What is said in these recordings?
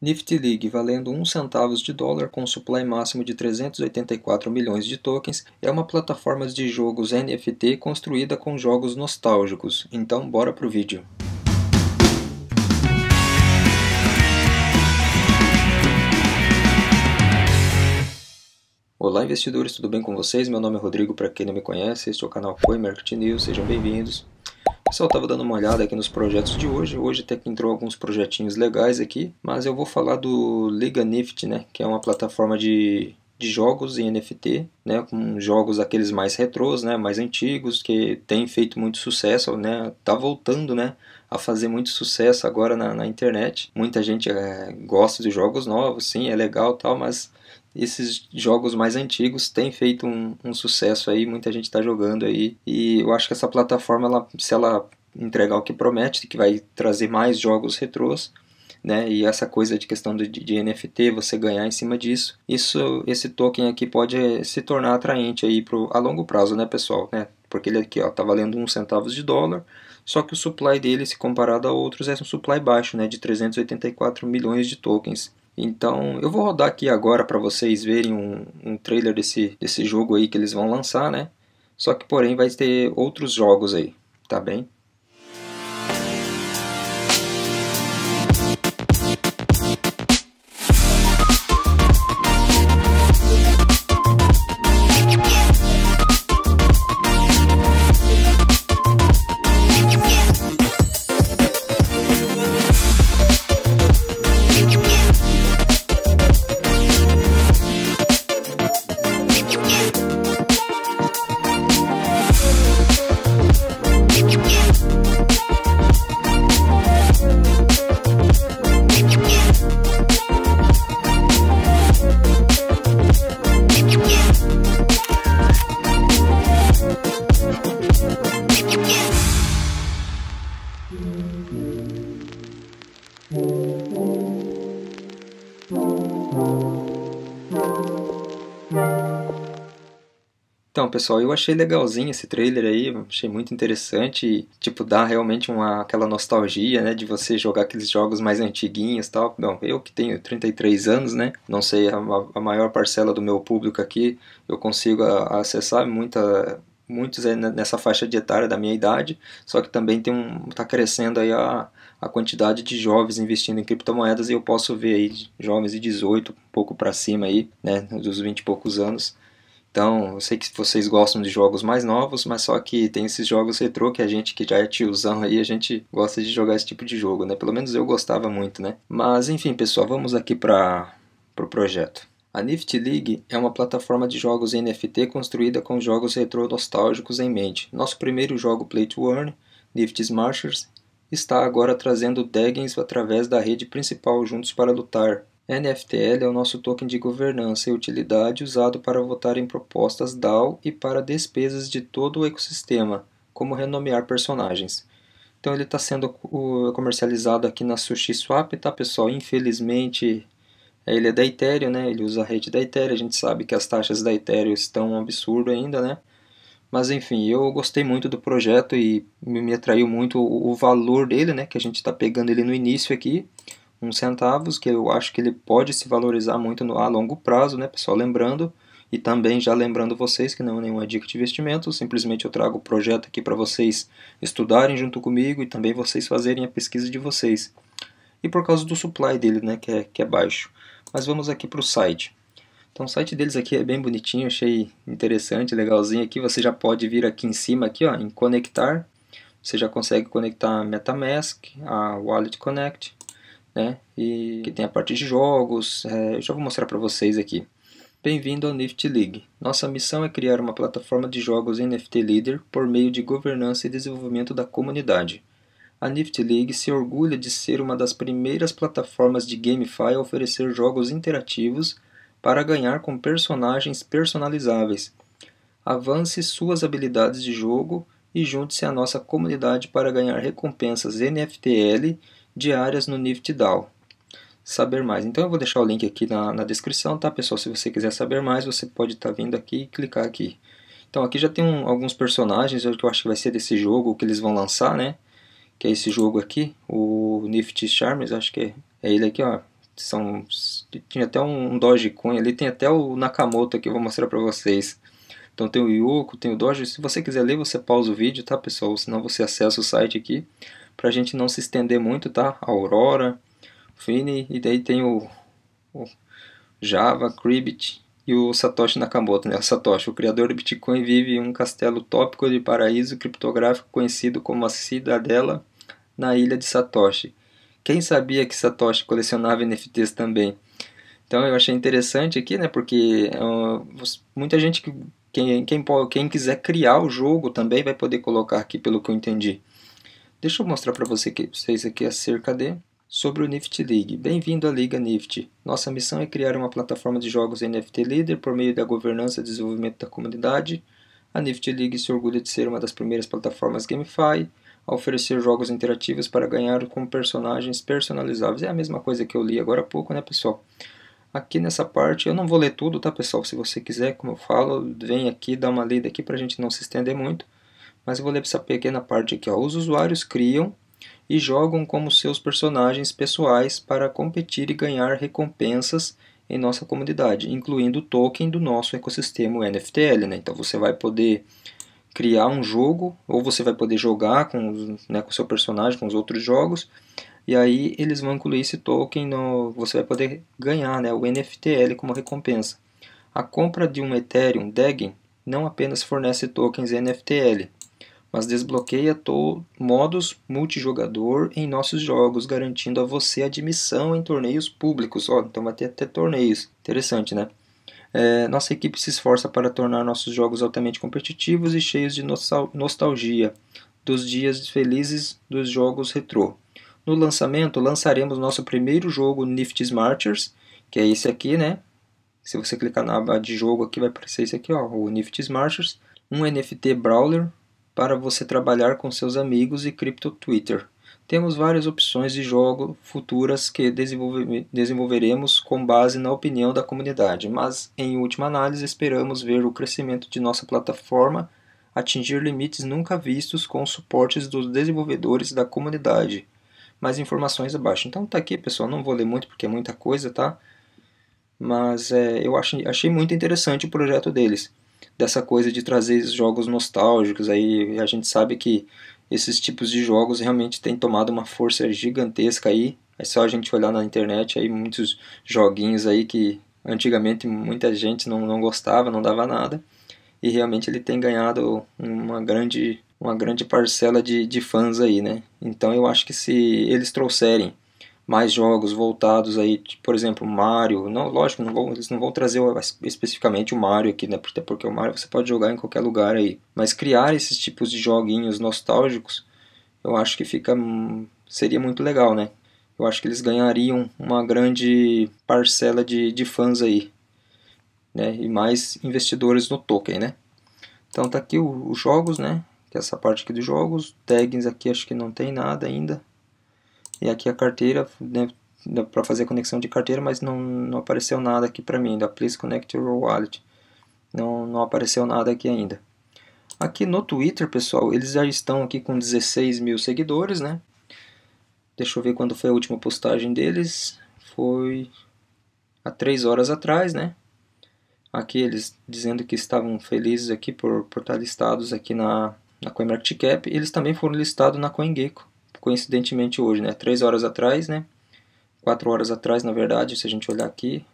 Nifty League, valendo 1 centavo de dólar com um supply máximo de 384 milhões de tokens, é uma plataforma de jogos NFT construída com jogos nostálgicos. Então, bora pro vídeo. Olá investidores, tudo bem com vocês? Meu nome é Rodrigo, para quem não me conhece, este é o canal Coin Market News, sejam bem-vindos. Pessoal, estava dando uma olhada aqui nos projetos de hoje até que entrou alguns projetinhos legais aqui, mas eu vou falar do Liga Nifty, né, que é uma plataforma de jogos em NFT, né, com jogos aqueles mais retrôs, né, mais antigos, que tem feito muito sucesso, né, tá voltando, né, a fazer muito sucesso agora na internet. Muita gente gosta de jogos novos, sim, é legal tal, mas esses jogos mais antigos têm feito um sucesso aí, muita gente está jogando aí, e eu acho que essa plataforma, se ela entregar o que promete, que vai trazer mais jogos retrôs, né, e essa coisa de questão de NFT, você ganhar em cima disso, esse token aqui pode se tornar atraente aí a longo prazo, né, pessoal, né, porque ele aqui, ó, tá valendo 1 centavo de dólar, só que o supply dele, se comparado a outros, é um supply baixo, né, de 384 milhões de tokens. Então, eu vou rodar aqui agora para vocês verem um trailer desse jogo aí que eles vão lançar, né? Só que, porém, vai ter outros jogos aí, tá bem? Então, pessoal, eu achei legalzinho esse trailer aí, achei muito interessante, tipo, dá realmente aquela nostalgia, né, de você jogar aqueles jogos mais antiguinhos e tal. Bom, eu que tenho 33 anos, né, não sei, a maior parcela do meu público aqui, eu consigo acessar muitos nessa faixa de etária da minha idade, só que também tá crescendo aí a quantidade de jovens investindo em criptomoedas, e eu posso ver aí jovens de 18, um pouco para cima aí, né, dos 20 e poucos anos. Então, eu sei que vocês gostam de jogos mais novos, mas só que tem esses jogos retrô que a gente que já é tiozão aí, a gente gosta de jogar esse tipo de jogo, né? Pelo menos eu gostava muito, né? Mas, enfim, pessoal, vamos aqui para o projeto. A Nifty League é uma plataforma de jogos NFT construída com jogos retrô nostálgicos em mente. Nosso primeiro jogo Play to Earn, Nifty Smarters, está agora trazendo Degens através da rede principal juntos para lutar. NFTL é o nosso token de governança e utilidade usado para votar em propostas DAO e para despesas de todo o ecossistema, como renomear personagens. Então ele está sendo comercializado aqui na SushiSwap, tá, pessoal? Infelizmente ele é da Ethereum, né? Ele usa a rede da Ethereum, a gente sabe que as taxas da Ethereum estão um absurdo ainda, né? Mas enfim, eu gostei muito do projeto e me atraiu muito o valor dele, né? Que a gente está pegando ele no início aqui. 1 centavo, que eu acho que ele pode se valorizar muito a longo prazo, né, pessoal? Lembrando, e também já lembrando vocês que não é nenhuma dica de investimento, simplesmente eu trago o projeto aqui para vocês estudarem junto comigo e também vocês fazerem a pesquisa de vocês. E por causa do supply dele, né, que é baixo. Mas vamos aqui para o site. Então o site deles aqui é bem bonitinho, achei interessante, legalzinho aqui. Você já pode vir aqui em cima, aqui, ó, em conectar. Você já consegue conectar a MetaMask, a Wallet Connect, né? E que tem a parte de jogos, já vou mostrar para vocês aqui. Bem-vindo ao Nifty League. Nossa missão é criar uma plataforma de jogos NFT líder por meio de governança e desenvolvimento da comunidade. A Nifty League se orgulha de ser uma das primeiras plataformas de GameFi a oferecer jogos interativos para ganhar com personagens personalizáveis. Avance suas habilidades de jogo e junte-se à nossa comunidade para ganhar recompensas NFTL diárias no Nifty Dao. Saber mais. Então eu vou deixar o link aqui na descrição, tá, pessoal? Se você quiser saber mais, você pode estar vindo aqui e clicar aqui. Então aqui já tem alguns personagens, que eu acho que vai ser desse jogo que eles vão lançar, né? Que é esse jogo aqui, o Nifty Charms, acho que é ele aqui, ó. Tinha até um Dogecoin ali, tem até o Nakamoto que eu vou mostrar para vocês. Então tem o Yuko, tem o Doge. Se você quiser ler, você pausa o vídeo, tá, pessoal? Senão você acessa o site aqui, pra gente não se estender muito, tá? Aurora, Fini, e daí tem o Java, Cribbit e o Satoshi Nakamoto, né? O Satoshi, o criador do Bitcoin, vive em um castelo tópico de paraíso criptográfico conhecido como a Cidadela, na ilha de Satoshi. Quem sabia que Satoshi colecionava NFTs também? Então eu achei interessante aqui, né? Porque muita gente que quem quiser criar o jogo também vai poder colocar aqui, pelo que eu entendi. Deixa eu mostrar para vocês aqui acerca de... Sobre o Nifty League. Bem-vindo à Liga Nifty. Nossa missão é criar uma plataforma de jogos NFT líder por meio da governança e desenvolvimento da comunidade. A Nifty League se orgulha de ser uma das primeiras plataformas GameFi a oferecer jogos interativos para ganhar com personagens personalizáveis. É a mesma coisa que eu li agora há pouco, né, pessoal? Aqui nessa parte, eu não vou ler tudo, tá, pessoal? Se você quiser, como eu falo, vem aqui, dá uma lida aqui pra gente não se estender muito. Mas eu vou ler essa pequena parte aqui, ó. Os usuários criam e jogam como seus personagens pessoais para competir e ganhar recompensas em nossa comunidade, incluindo o token do nosso ecossistema NFTL, né? Então você vai poder criar um jogo, ou você vai poder jogar com, né, com o seu personagem, com os outros jogos, e aí eles vão incluir esse token, você vai poder ganhar, né, o NFTL como recompensa. A compra de um Ethereum Degen não apenas fornece tokens NFTL, mas desbloqueia modos multijogador em nossos jogos, garantindo a você admissão em torneios públicos. Ó, então vai ter até torneios. Interessante, né? Nossa equipe se esforça para tornar nossos jogos altamente competitivos e cheios de nostalgia dos dias felizes dos jogos retrô. No lançamento, lançaremos nosso primeiro jogo Nifty Smarters, que é esse aqui, né? Se você clicar na aba de jogo aqui, vai aparecer esse aqui, ó, o Nifty Smarters, um NFT Brawler para você trabalhar com seus amigos e Crypto Twitter. Temos várias opções de jogo futuras que desenvolveremos com base na opinião da comunidade, mas, em última análise, esperamos ver o crescimento de nossa plataforma atingir limites nunca vistos com os suportes dos desenvolvedores da comunidade. Mais informações abaixo. Então tá aqui, pessoal, não vou ler muito porque é muita coisa, tá? Mas eu achei muito interessante o projeto deles, dessa coisa de trazer jogos nostálgicos. Aí a gente sabe que esses tipos de jogos realmente têm tomado uma força gigantesca aí. É só a gente olhar na internet aí muitos joguinhos aí que antigamente muita gente não gostava, não dava nada, e realmente ele tem ganhado uma grande parcela de fãs aí, né? Então eu acho que se eles trouxerem mais jogos voltados aí, tipo, por exemplo, Mario, não, lógico, eles não vão trazer especificamente o Mario aqui, né? Até porque o Mario você pode jogar em qualquer lugar aí. Mas criar esses tipos de joguinhos nostálgicos, eu acho que seria muito legal, né? Eu acho que eles ganhariam uma grande parcela de fãs aí, né? E mais investidores no token, né? Então tá aqui os jogos, né? Que é essa parte aqui dos jogos, tags aqui acho que não tem nada ainda, e aqui a carteira, né, para fazer a conexão de carteira, mas não apareceu nada aqui para mim, da Please Connect Your Wallet, não apareceu nada aqui ainda. Aqui no Twitter, pessoal, eles já estão aqui com 16 mil seguidores, né? Deixa eu ver quando foi a última postagem deles, foi há 3 horas atrás, né? Aqui eles dizendo que estavam felizes aqui por estar listados aqui na CoinMarketCap, eles também foram listados na CoinGecko, coincidentemente hoje, né, 3 horas atrás, né, 4 horas atrás, na verdade, se a gente olhar aqui,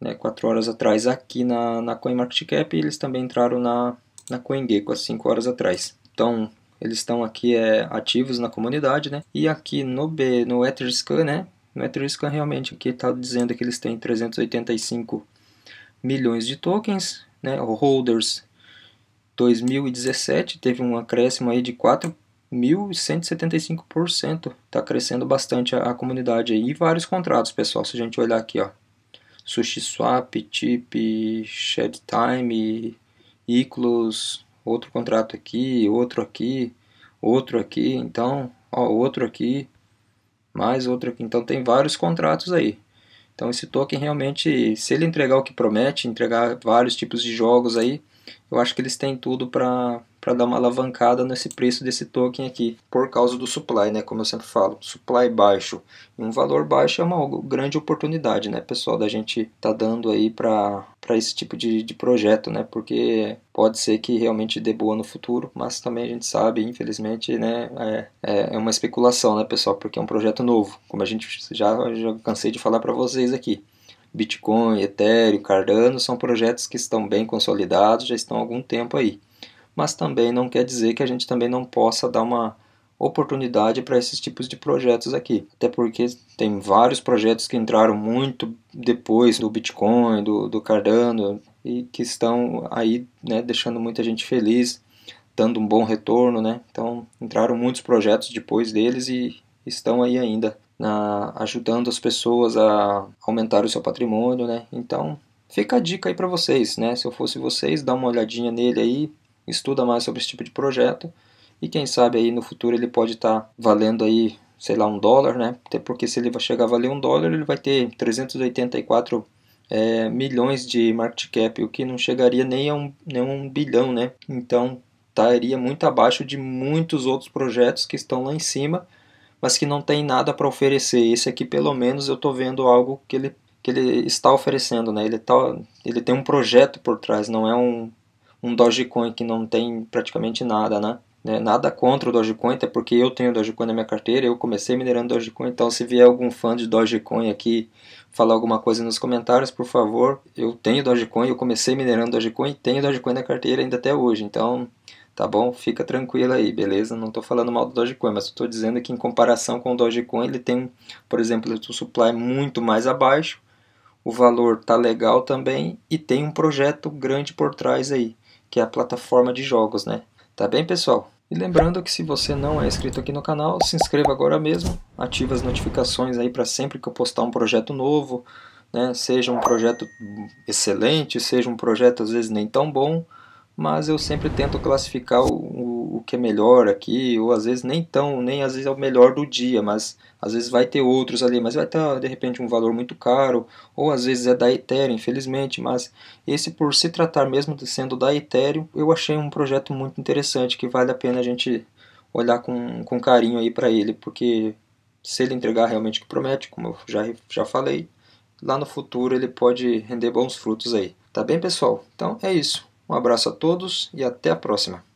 né, 4 horas atrás aqui na CoinMarketCap, eles também entraram na CoinGecko, há 5 horas atrás, então eles estão aqui ativos na comunidade, né, e aqui no EtherScan, né, no EtherScan realmente aqui está dizendo que eles têm 385 milhões de tokens, né, holders 2017, teve um acréscimo aí de 4.175%, está crescendo bastante a comunidade aí, e vários contratos, pessoal, se a gente olhar aqui, ó, SushiSwap, Tip, ShedTime, Iclos, outro contrato aqui, outro aqui, outro aqui, então, ó, outro aqui, mais outro aqui, então tem vários contratos aí. Então esse token realmente, se ele entregar o que promete, entregar vários tipos de jogos aí, eu acho que eles têm tudo para para dar uma alavancada nesse preço desse token aqui, por causa do supply, né? Como eu sempre falo, supply baixo e um valor baixo é uma grande oportunidade, né, pessoal, da gente tá dando aí para esse tipo de projeto, né, porque pode ser que realmente dê boa no futuro, mas também a gente sabe, infelizmente, né, é uma especulação, né, pessoal, porque é um projeto novo, como a gente já cansei de falar para vocês aqui. Bitcoin, Ethereum, Cardano são projetos que estão bem consolidados, já estão há algum tempo aí. Mas também não quer dizer que a gente também não possa dar uma oportunidade para esses tipos de projetos aqui. Até porque tem vários projetos que entraram muito depois do Bitcoin, do Cardano, e que estão aí, né, deixando muita gente feliz, dando um bom retorno, né? Então entraram muitos projetos depois deles e estão aí ainda ajudando as pessoas a aumentar o seu patrimônio, né? Então fica a dica aí para vocês, né? Se eu fosse vocês, dá uma olhadinha nele aí, estuda mais sobre esse tipo de projeto e quem sabe aí no futuro ele pode estar valendo aí, sei lá, $1, né? Até porque se ele vai chegar a valer $1, ele vai ter 384 milhões de market cap, o que não chegaria nem a um bilhão, né? Então estaria muito abaixo de muitos outros projetos que estão lá em cima, mas que não tem nada para oferecer. Esse aqui, pelo menos, eu estou vendo algo que ele está oferecendo, né? Ele tem um projeto por trás, não é um Dogecoin que não tem praticamente nada, né? Nada contra o Dogecoin, até porque eu tenho Dogecoin na minha carteira, eu comecei minerando Dogecoin, então se vier algum fã de Dogecoin aqui falar alguma coisa nos comentários, por favor, eu tenho Dogecoin, eu comecei minerando Dogecoin, tenho Dogecoin na carteira ainda até hoje, então... Tá bom? Fica tranquilo aí, beleza? Não estou falando mal do Dogecoin, mas estou dizendo que em comparação com o Dogecoin, ele tem, por exemplo, o supply muito mais abaixo, o valor tá legal também e tem um projeto grande por trás aí, que é a plataforma de jogos, né? Tá bem, pessoal? E lembrando que se você não é inscrito aqui no canal, se inscreva agora mesmo, ativa as notificações aí para sempre que eu postar um projeto novo, né? Seja um projeto excelente, seja um projeto às vezes nem tão bom, mas eu sempre tento classificar o que é melhor aqui, ou às vezes às vezes é o melhor do dia, mas às vezes vai ter outros ali, mas vai ter de repente um valor muito caro, ou às vezes é da Ethereum, infelizmente, mas esse por se tratar mesmo de sendo da Ethereum, eu achei um projeto muito interessante, que vale a pena a gente olhar com carinho aí para ele, porque se ele entregar realmente o que promete, como eu já falei, lá no futuro ele pode render bons frutos aí. Tá bem, pessoal? Então é isso. Um abraço a todos e até a próxima.